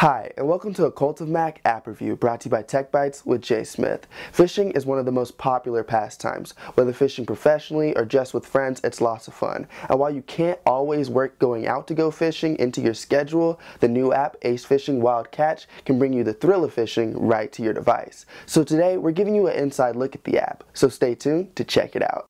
Hi, and welcome to a Cult of Mac app review brought to you by Tech Bytes with Jay Smith. Fishing is one of the most popular pastimes. Whether fishing professionally or just with friends, it's lots of fun. And while you can't always work going out to go fishing into your schedule, the new app, Ace Fishing Wild Catch, can bring you the thrill of fishing right to your device. So today, we're giving you an inside look at the app, so stay tuned to check it out.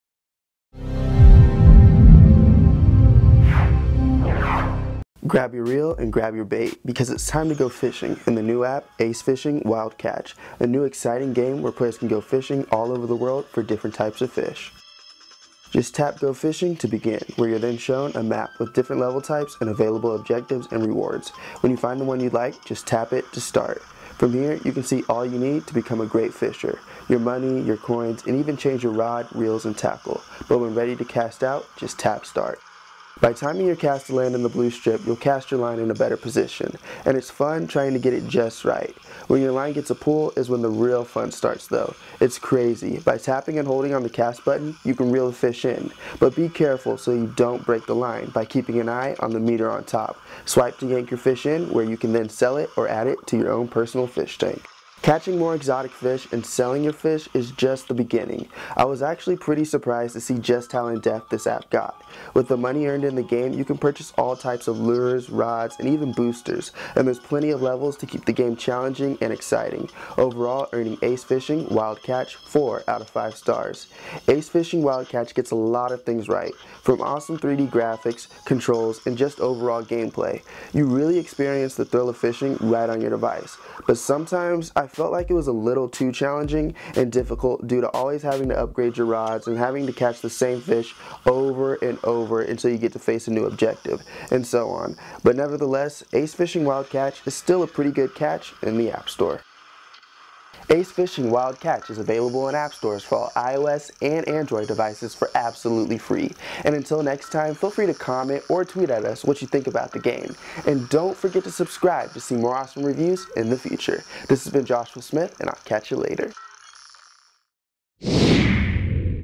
Grab your reel and grab your bait, because it's time to go fishing in the new app, Ace Fishing Wild Catch, a new exciting game where players can go fishing all over the world for different types of fish. Just tap Go Fishing to begin, where you're then shown a map with different level types and available objectives and rewards. When you find the one you like, just tap it to start. From here, you can see all you need to become a great fisher: your money, your coins, and even change your rod, reels, and tackle. But when ready to cast out, just tap Start. By timing your cast to land in the blue strip, you'll cast your line in a better position, and it's fun trying to get it just right. When your line gets a pull is when the real fun starts though. It's crazy. By tapping and holding on the cast button, you can reel the fish in, but be careful so you don't break the line by keeping an eye on the meter on top. Swipe to yank your fish in, where you can then sell it or add it to your own personal fish tank. Catching more exotic fish and selling your fish is just the beginning. I was actually pretty surprised to see just how in-depth this app got. With the money earned in the game, you can purchase all types of lures, rods, and even boosters, and there's plenty of levels to keep the game challenging and exciting. Overall, earning Ace Fishing Wild Catch 4 out of 5 stars. Ace Fishing Wild Catch gets a lot of things right, from awesome 3D graphics, controls, and just overall gameplay. You really experience the thrill of fishing right on your device, but sometimes I felt like it was a little too challenging and difficult due to always having to upgrade your rods and having to catch the same fish over and over until you get to face a new objective and so on. But nevertheless, Ace Fishing Wild Catch is still a pretty good catch in the App Store. Ace Fishing Wild Catch is available in app stores for all iOS and Android devices for absolutely free. And until next time, feel free to comment or tweet at us what you think about the game. And don't forget to subscribe to see more awesome reviews in the future. This has been Joshua Smith, and I'll catch you later.